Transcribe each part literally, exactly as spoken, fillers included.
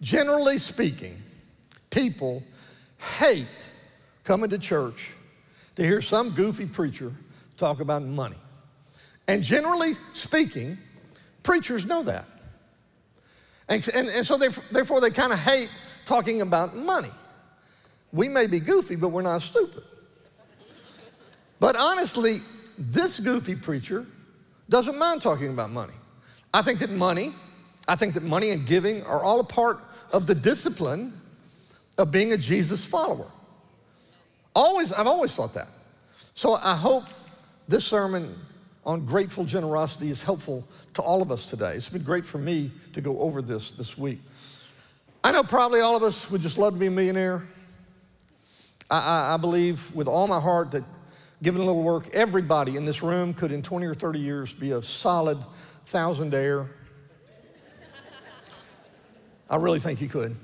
Generally speaking, people hate coming to church to hear some goofy preacher talk about money. And generally speaking, preachers know that. And, and, and so they, therefore they kind of hate talking about money. We may be goofy, but we're not stupid. But honestly, this goofy preacher doesn't mind talking about money. I think that money, I think that money and giving are all a part of the discipline of being a Jesus follower. Always, I've always thought that. So I hope this sermon on grateful generosity is helpful to all of us today. It's been great for me to go over this this week. I know probably all of us would just love to be a millionaire. I, I, I believe with all my heart that given a little work, everybody in this room could in twenty or thirty years be a solid thousandaire. I really think you could.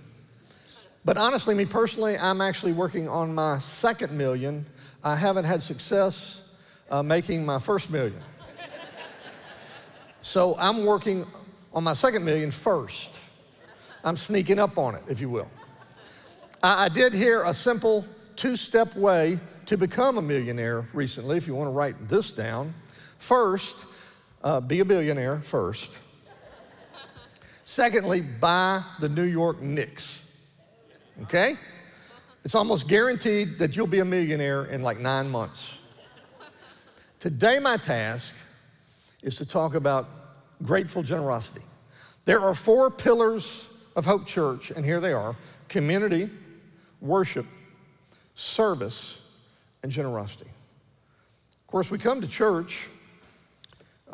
But honestly, me personally, I'm actually working on my second million. I haven't had success uh, making my first million. So I'm working on my second million first. I'm sneaking up on it, if you will. I, I did hear a simple two-step way to become a millionaire recently, if you want to write this down. First, uh, be a billionaire first. Secondly, buy the New York Knicks, okay? It's almost guaranteed that you'll be a millionaire in like nine months. Today, my task is to talk about grateful generosity. There are four pillars of Hope Church, and here they are: community, worship, service, and generosity. Of course, we come to church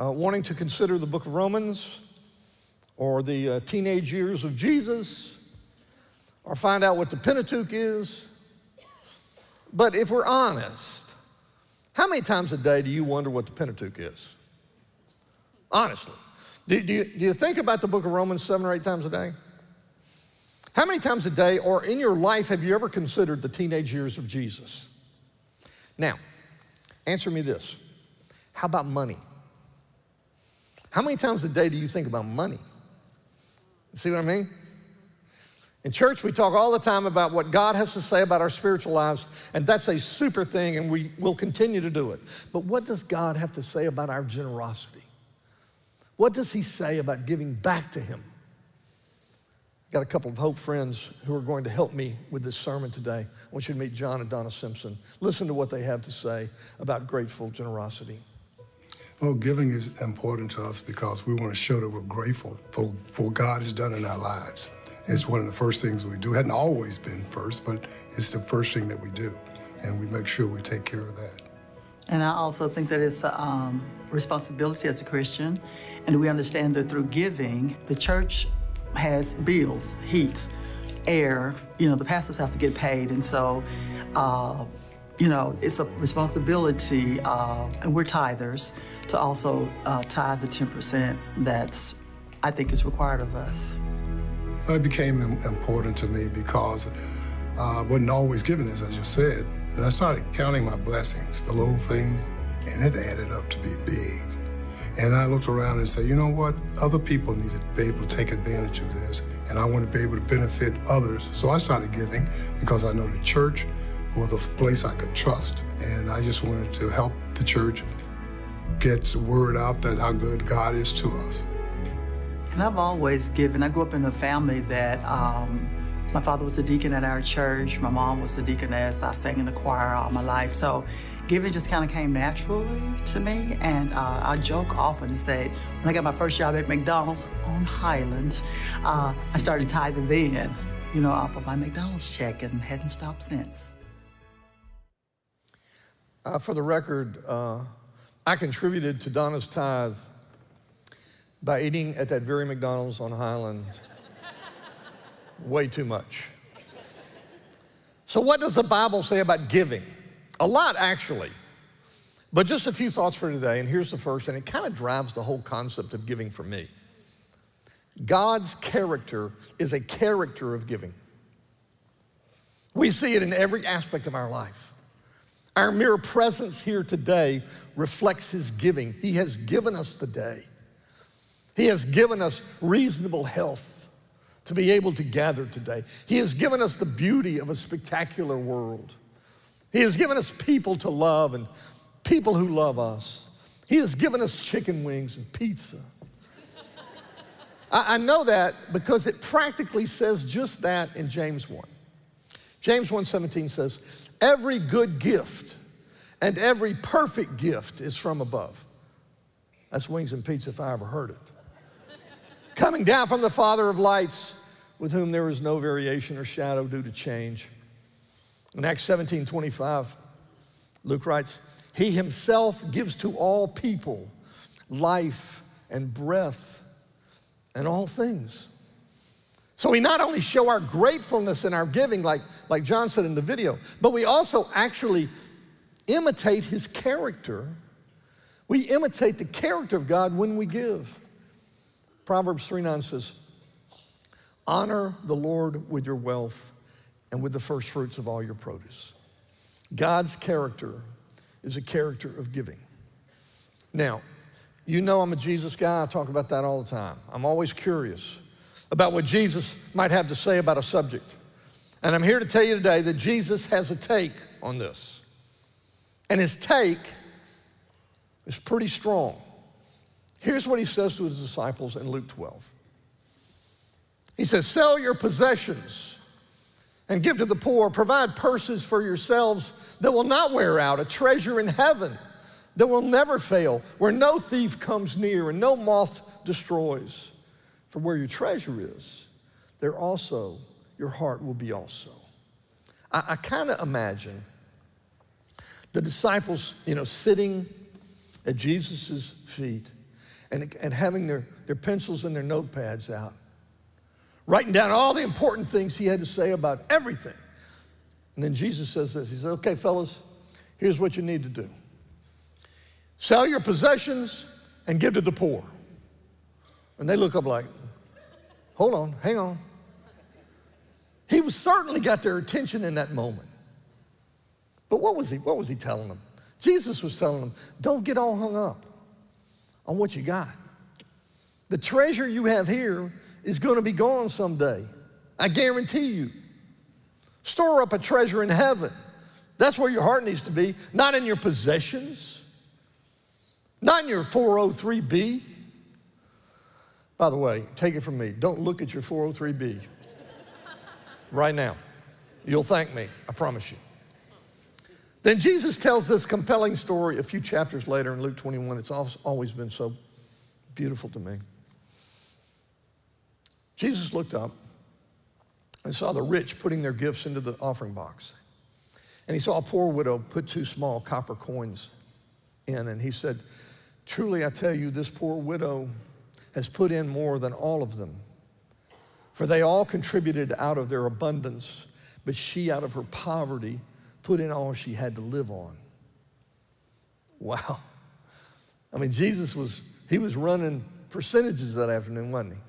uh, wanting to consider the book of Romans or the uh, teenage years of Jesus or find out what the Pentateuch is. But if we're honest, how many times a day do you wonder what the Pentateuch is? Honestly, do, do, you, do you think about the book of Romans seven or eight times a day? How many times a day or in your life have you ever considered the teenage years of Jesus? Now, answer me this. How about money? How many times a day do you think about money? See what I mean? In church, we talk all the time about what God has to say about our spiritual lives, and that's a super thing, and we will continue to do it. But what does God have to say about our generosity? What does he say about giving back to him? I've got a couple of Hope friends who are going to help me with this sermon today. I want you to meet John and Donna Simpson. Listen to what they have to say about grateful generosity. Well, giving is important to us because we want to show that we're grateful for what God has done in our lives. It's one of the first things we do. It hadn't always been first, but it's the first thing that we do, and we make sure we take care of that. And I also think that it's a um, responsibility as a Christian, and we understand that through giving, the church has bills, heat, air, you know, the pastors have to get paid, and so, uh, you know, it's a responsibility, uh, and we're tithers, to also uh, tithe the ten percent that's, I think, is required of us. It became important to me because I uh, wasn't always giving this, as you said. And I started counting my blessings, the little things, and it added up to be big. And I looked around and said, you know what? Other people need to be able to take advantage of this, and I want to be able to benefit others. So I started giving because I know the church was a place I could trust, and I just wanted to help the church get the word out that how good God is to us. And I've always given. I grew up in a family that um, my father was a deacon at our church. My mom was a deaconess. I sang in the choir all my life. So giving just kind of came naturally to me. And uh, I joke often and say, when I got my first job at McDonald's on Highland, uh, I started tithing then, you know, off of my McDonald's check, and hadn't stopped since. Uh, for the record, uh, I contributed to Donna's tithe by eating at that very McDonald's on Highland way too much. So what does the Bible say about giving? A lot, actually, but just a few thoughts for today, and here's the first, and it kind of drives the whole concept of giving for me. God's character is a character of giving. We see it in every aspect of our life. Our mere presence here today reflects his giving. He has given us the day. He has given us reasonable health, to be able to gather today. He has given us the beauty of a spectacular world. He has given us people to love and people who love us. He has given us chicken wings and pizza. I, I know that because it practically says just that in James one. James one seventeen says, every good gift and every perfect gift is from above. That's wings and pizza if I ever heard it. Coming down from the Father of lights, with whom there is no variation or shadow due to change. In Acts seventeen twenty-five, Luke writes, he himself gives to all people life and breath and all things. So we not only show our gratefulness in our giving, like, like John said in the video, but we also actually imitate his character. We imitate the character of God when we give. Proverbs three nine says, honor the Lord with your wealth and with the first fruits of all your produce. God's character is a character of giving. Now, you know I'm a Jesus guy. I talk about that all the time. I'm always curious about what Jesus might have to say about a subject. And I'm here to tell you today that Jesus has a take on this. And his take is pretty strong. Here's what he says to his disciples in Luke twelve. He says, sell your possessions and give to the poor. Provide purses for yourselves that will not wear out, a treasure in heaven that will never fail, where no thief comes near and no moth destroys. For where your treasure is, there also your heart will be also. I, I kind of imagine the disciples, you know, sitting at Jesus' feet and, and having their, their pencils and their notepads out, writing down all the important things he had to say about everything. And then Jesus says this. He says, okay, fellas, here's what you need to do. Sell your possessions and give to the poor. And they look up like, hold on, hang on. He was certainly got their attention in that moment. But what was he, what was he telling them? Jesus was telling them, don't get all hung up on what you got. The treasure you have here is going to be gone someday. I guarantee you. Store up a treasure in heaven. That's where your heart needs to be, not in your possessions, not in your four oh three B. By the way, take it from me, don't look at your four oh three B right now. You'll thank me, I promise you. Then Jesus tells this compelling story a few chapters later in Luke twenty-one. It's always been so beautiful to me. Jesus looked up and saw the rich putting their gifts into the offering box. And he saw a poor widow put two small copper coins in. And he said, truly I tell you, this poor widow has put in more than all of them. For they all contributed out of their abundance, but she out of her poverty put in all she had to live on. Wow. I mean, Jesus was, he was running percentages that afternoon, wasn't he?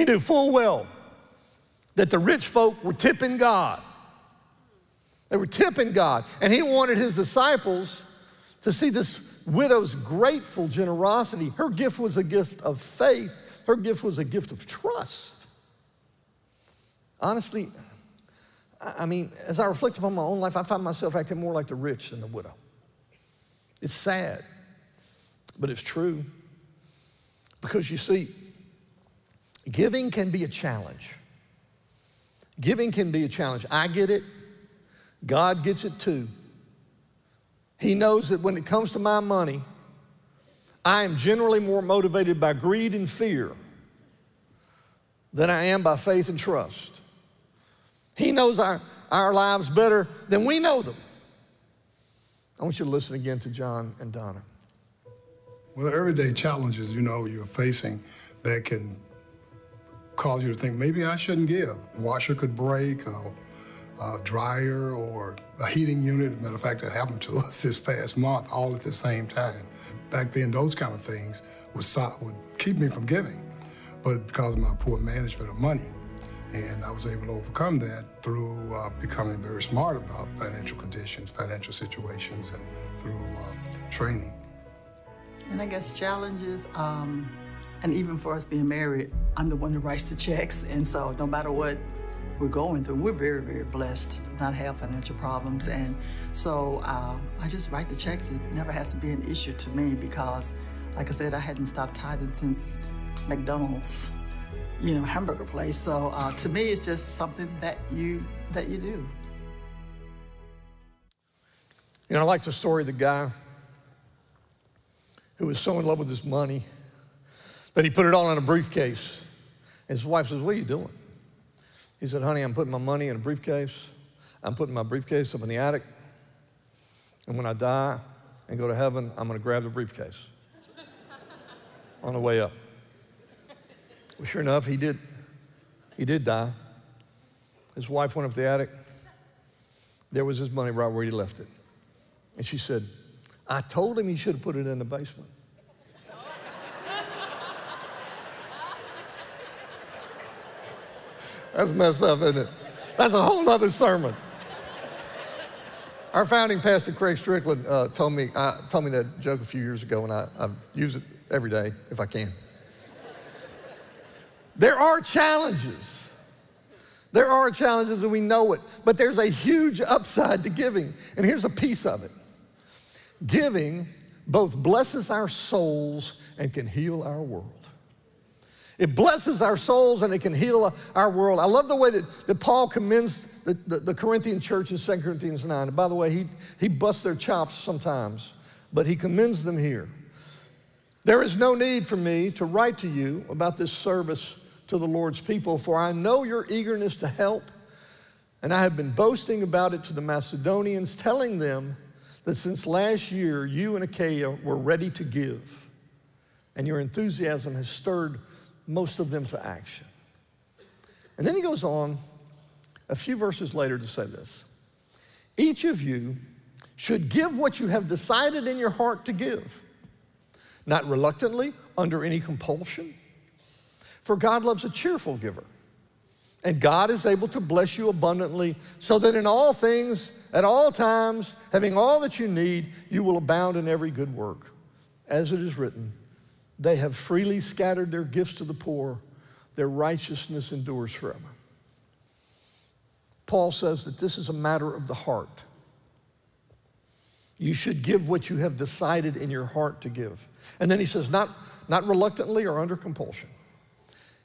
He knew full well that the rich folk were tipping God. They were tipping God. And he wanted his disciples to see this widow's grateful generosity. Her gift was a gift of faith. Her gift was a gift of trust. Honestly, I mean, as I reflect upon my own life, I find myself acting more like the rich than the widow. It's sad, but it's true. Because you see, giving can be a challenge. Giving can be a challenge. I get it. God gets it too. He knows that when it comes to my money, I am generally more motivated by greed and fear than I am by faith and trust. He knows our, our lives better than we know them. I want you to listen again to John and Donna. Well, there are everyday challenges, you know, you're facing that can cause you to think, maybe I shouldn't give. Washer could break, a, a dryer, or a heating unit. As a matter of fact, that happened to us this past month, all at the same time. Back then, those kind of things would, stop, would keep me from giving, but because of my poor management of money. And I was able to overcome that through uh, becoming very smart about financial conditions, financial situations, and through uh, training. And I guess challenges um, And even for us being married, I'm the one who writes the checks. And so no matter what we're going through, we're very, very blessed to not have financial problems. And so uh, I just write the checks. It never has to be an issue to me because, like I said, I hadn't stopped tithing since McDonald's, you know, hamburger place. So uh, to me, it's just something that you, that you do. You know, I like the story of the guy who was so in love with his money that he put it all in a briefcase. And his wife says, what are you doing? He said, honey, I'm putting my money in a briefcase. I'm putting my briefcase up in the attic. And when I die and go to heaven, I'm gonna grab the briefcase on the way up. Well, sure enough, he did, he did die. His wife went up the attic. There was his money right where he left it. And she said, I told him he should have put it in the basement. That's messed up, isn't it? That's a whole other sermon. Our founding pastor, Craig Strickland, uh, told me uh, told me that joke a few years ago, and I, I use it every day if I can. There are challenges. There are challenges, and we know it, but there's a huge upside to giving, and here's a piece of it. Giving both blesses our souls and can heal our world. It blesses our souls and it can heal our world. I love the way that, that Paul commends the, the, the Corinthian church in Second Corinthians nine. And by the way, he, he busts their chops sometimes, but he commends them here. There is no need for me to write to you about this service to the Lord's people, for I know your eagerness to help, and I have been boasting about it to the Macedonians, telling them that since last year, you and Achaia were ready to give, and your enthusiasm has stirred most of them to action. And then he goes on a few verses later to say this. Each of you should give what you have decided in your heart to give, not reluctantly, under any compulsion, for God loves a cheerful giver, and God is able to bless you abundantly so that in all things, at all times, having all that you need, you will abound in every good work. As it is written, they have freely scattered their gifts to the poor. Their righteousness endures forever. Paul says that this is a matter of the heart. You should give what you have decided in your heart to give. And then he says, not, not reluctantly or under compulsion.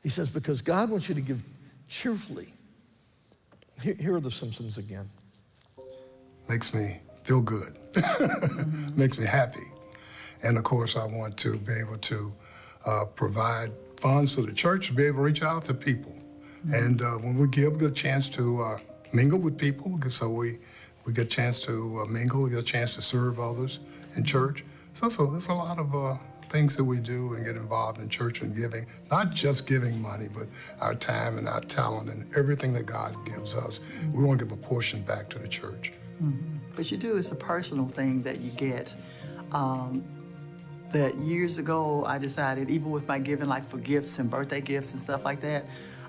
He says, because God wants you to give cheerfully. Here, here are the Simpsons again. Makes me feel good. Makes me happy. And of course, I want to be able to uh, provide funds for the church to be able to reach out to people. Mm-hmm. And uh, when we give, we get a chance to uh, mingle with people. So we, we get a chance to uh, mingle, we get a chance to serve others in church. So, so there's a lot of uh, things that we do and get involved in church and giving, not just giving money, but our time and our talent and everything that God gives us. Mm-hmm. We want to give a portion back to the church. Mm-hmm. But you do, it's a personal thing that you get. Um, that years ago, I decided, even with my giving, like for gifts and birthday gifts and stuff like that,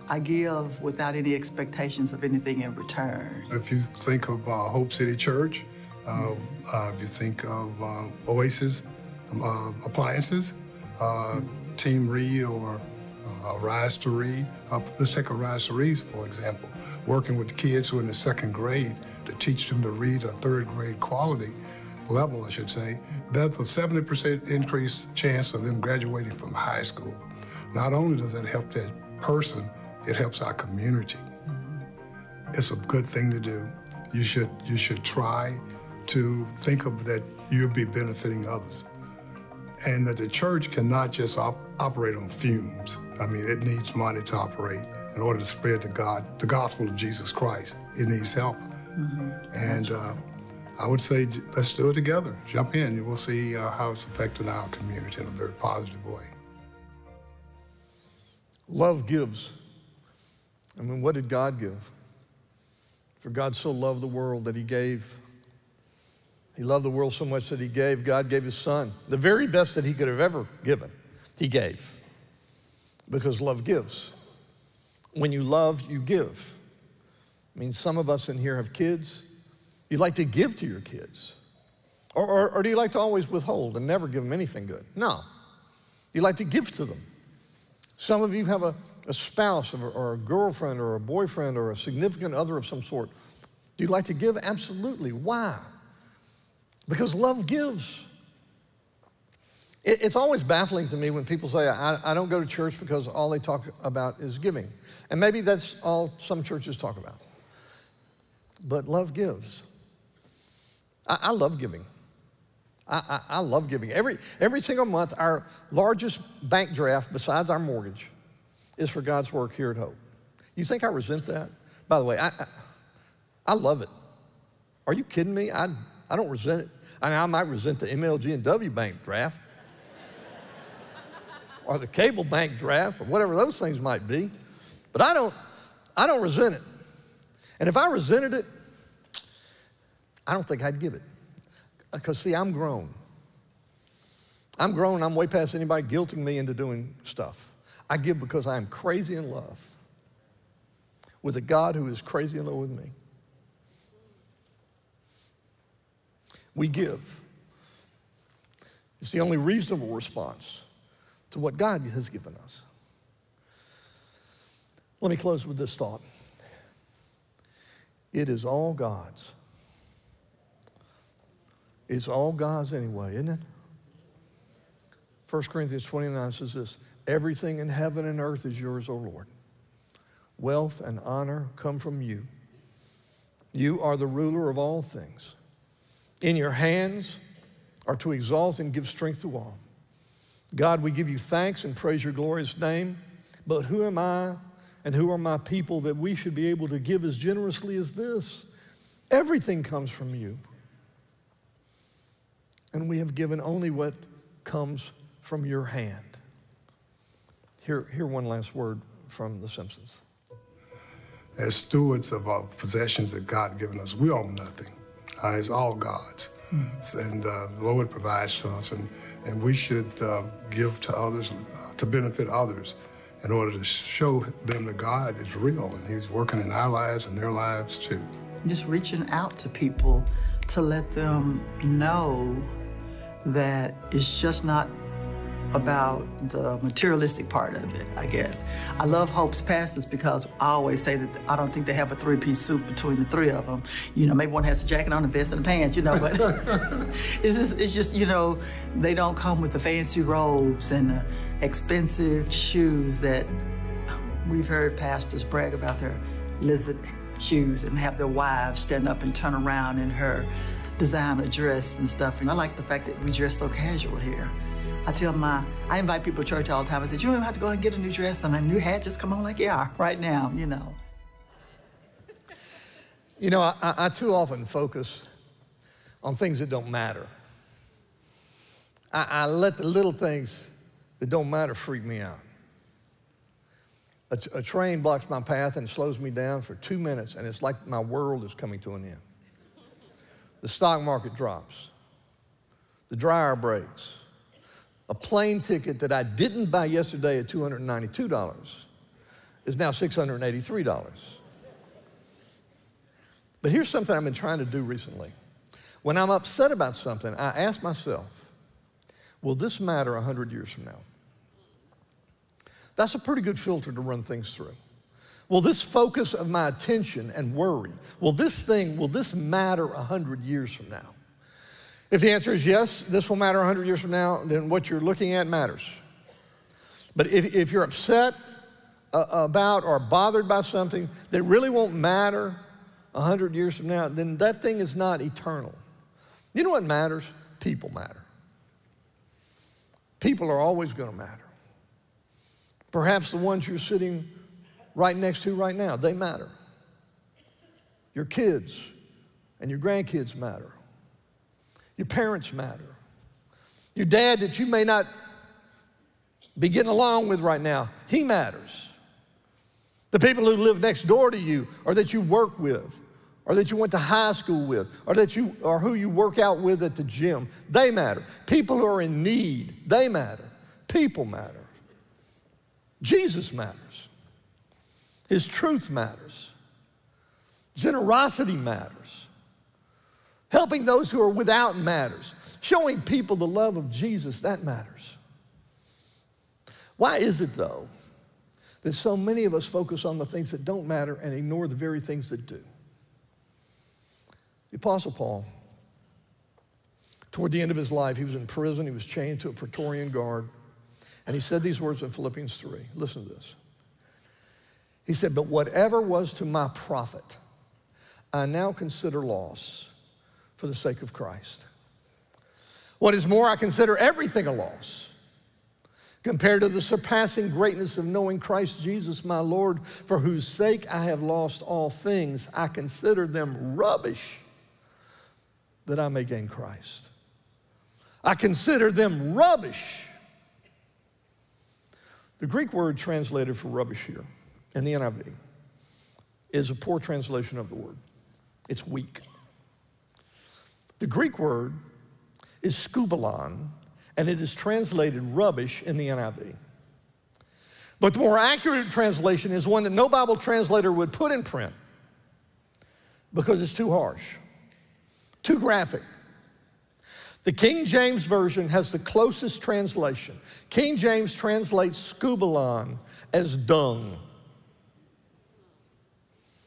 I give without any expectations of anything in return. If you think of uh, Hope City Church, uh, mm-hmm. uh, if you think of uh, Oasis um, uh, Appliances, uh, mm-hmm. Team Read or uh, Rise to Read. Uh, let's take a Rise to Read, for example. Working with kids who are in the second grade to teach them to read a third grade quality level, I should say, that's a seventy percent increased chance of them graduating from high school. Not only does that help that person, it helps our community. Mm-hmm. It's a good thing to do. You should, you should try to think of that you'll be benefiting others. And that the church cannot just op operate on fumes. I mean, it needs money to operate in order to spread the, God, the gospel of Jesus Christ. It needs help. Mm-hmm. And uh, I would say, let's do it together. Jump in, and we'll see uh, how it's affecting our community in a very positive way. Love gives. I mean, what did God give? For God so loved the world that he gave. He loved the world so much that he gave. God gave his son. The very best that he could have ever given, he gave. Because love gives. When you love, you give. I mean, some of us in here have kids. You like to give to your kids? Or, or, or do you like to always withhold and never give them anything good? No. You like to give to them. Some of you have a, a spouse or a girlfriend or a boyfriend or a significant other of some sort. Do you like to give? Absolutely. Why? Because love gives. It, it's always baffling to me when people say, I, I don't go to church because all they talk about is giving. And maybe that's all some churches talk about. But love gives. I, I love giving. I, I, I love giving. Every, every single month, our largest bank draft, besides our mortgage, is for God's work here at Hope. You think I resent that? By the way, I, I, I love it. Are you kidding me? I, I don't resent it. I mean, I might resent the M L G and W bank draft or the cable bank draft or whatever those things might be, but I don't, I don't resent it. And if I resented it, I don't think I'd give it. Because, see, I'm grown. I'm grown. I'm way past anybody guilting me into doing stuff. I give because I am crazy in love with a God who is crazy in love with me. We give. It's the only reasonable response to what God has given us. Let me close with this thought. It is all God's. It's all God's anyway, isn't it? First Corinthians twenty-nine says this, everything in heaven and earth is yours, O Lord. Wealth and honor come from you. You are the ruler of all things. In your hands are to exalt and give strength to all. God, we give you thanks and praise your glorious name, but who am I and who are my people that we should be able to give as generously as this? Everything comes from you. And we have given only what comes from your hand. Here, here one last word from The Simpsons. As stewards of our possessions that God given us, we own nothing. Uh, it's all God's. Mm-hmm. And uh, the Lord provides to us, and, and we should uh, give to others, uh, to benefit others, in order to show them that God is real and he's working in our lives and their lives too. Just reaching out to people to let them know that it's just not about the materialistic part of it, I guess. I love Hope's pastors because I always say that I don't think they have a three-piece suit between the three of them. You know, maybe one has a jacket on, a vest and the pants, you know, but it's, just, it's just, you know, they don't come with the fancy robes and the expensive shoes that we've heard pastors brag about their lizard shoes and have their wives stand up and turn around in her designer dress and stuff. And I like the fact that we dress so casual here. I tell my, I invite people to church all the time. I said, you don't even have to go and get a new dress and a new hat, just come on like you are right now, you know. You know, I, I too often focus on things that don't matter. I, I let the little things that don't matter freak me out. A, a train blocks my path and slows me down for two minutes, and it's like my world is coming to an end. The stock market drops. The dryer breaks. A plane ticket that I didn't buy yesterday at two hundred ninety-two dollars is now six hundred eighty-three dollars. But here's something I've been trying to do recently. When I'm upset about something, I ask myself, will this matter a hundred years from now? That's a pretty good filter to run things through. Will this focus of my attention and worry, will this thing, will this matter a hundred years from now? If the answer is yes, this will matter a hundred years from now, then what you're looking at matters. But if, if you're upset about or bothered by something that really won't matter a hundred years from now, then that thing is not eternal. You know what matters? People matter. People are always going to matter. Perhaps the ones you're sitting right next to right now, they matter. Your kids and your grandkids matter. Your parents matter. Your dad that you may not be getting along with right now, he matters. The people who live next door to you or that you work with or that you went to high school with or, that you, or who you work out with at the gym, they matter. People who are in need, they matter. People matter. Jesus matters. His truth matters. Generosity matters. Helping those who are without matters. Showing people the love of Jesus, that matters. Why is it, though, that so many of us focus on the things that don't matter and ignore the very things that do. The Apostle Paul, toward the end of his life, he was in prison, he was chained to a Praetorian guard, and he said these words in Philippians three. Listen to this. He said, "But whatever was to my profit, I now consider loss for the sake of Christ. What is more, I consider everything a loss compared to the surpassing greatness of knowing Christ Jesus my Lord, for whose sake I have lost all things. I consider them rubbish that I may gain Christ." I consider them rubbish. The Greek word translated for rubbish here in the N I V is a poor translation of the word. It's weak. The Greek word is skubalon, and it is translated rubbish in the N I V. But the more accurate translation is one that no Bible translator would put in print because it's too harsh, too graphic. The King James Version has the closest translation. King James translates skubalon as dung,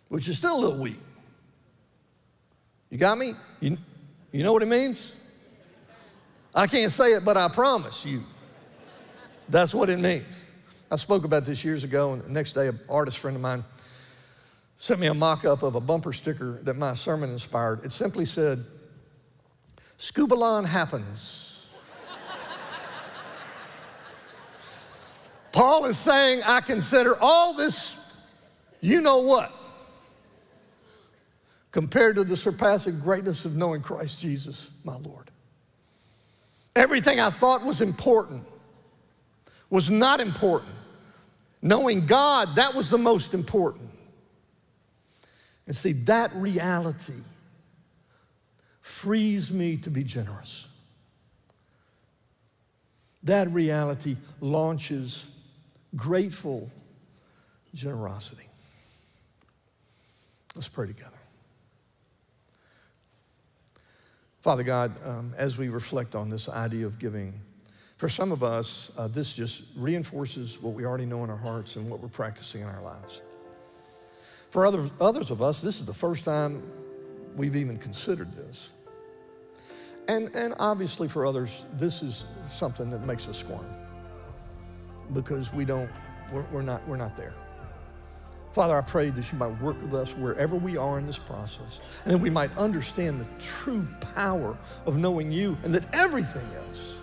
which is still a little weak. You got me? You, you know what it means? I can't say it, but I promise you, that's what it means. I spoke about this years ago, and the next day an artist friend of mine sent me a mock-up of a bumper sticker that my sermon inspired. It simply said, "Skubalon happens." Paul is saying, I consider all this, you know what, compared to the surpassing greatness of knowing Christ Jesus, my Lord. Everything I thought was important was not important. Knowing God, that was the most important. And see, that reality frees me to be generous. That reality launches grateful generosity. Let's pray together. Father God, um, as we reflect on this idea of giving, for some of us, uh, this just reinforces what we already know in our hearts and what we're practicing in our lives. For others, others of us, this is the first time we've even considered this. And, and obviously for others, this is something that makes us squirm because we don't, we're, we're not, we're not there. Father, I pray that you might work with us wherever we are in this process, and that we might understand the true power of knowing you, and that everything else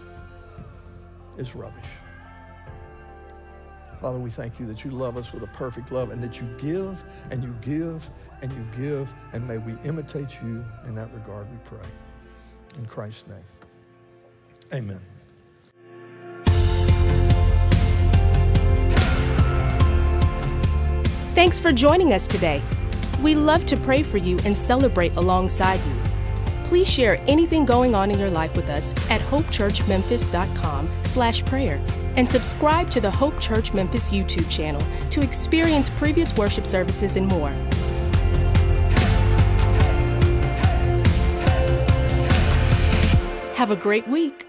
is rubbish. Father, we thank you that you love us with a perfect love, and that you give, and you give, and you give, and may we imitate you in that regard, we pray. In Christ's name, amen. Thanks for joining us today. We love to pray for you and celebrate alongside you. Please share anything going on in your life with us at hope church memphis dot com slash prayer and subscribe to the Hope Church Memphis YouTube channel to experience previous worship services and more. Have a great week.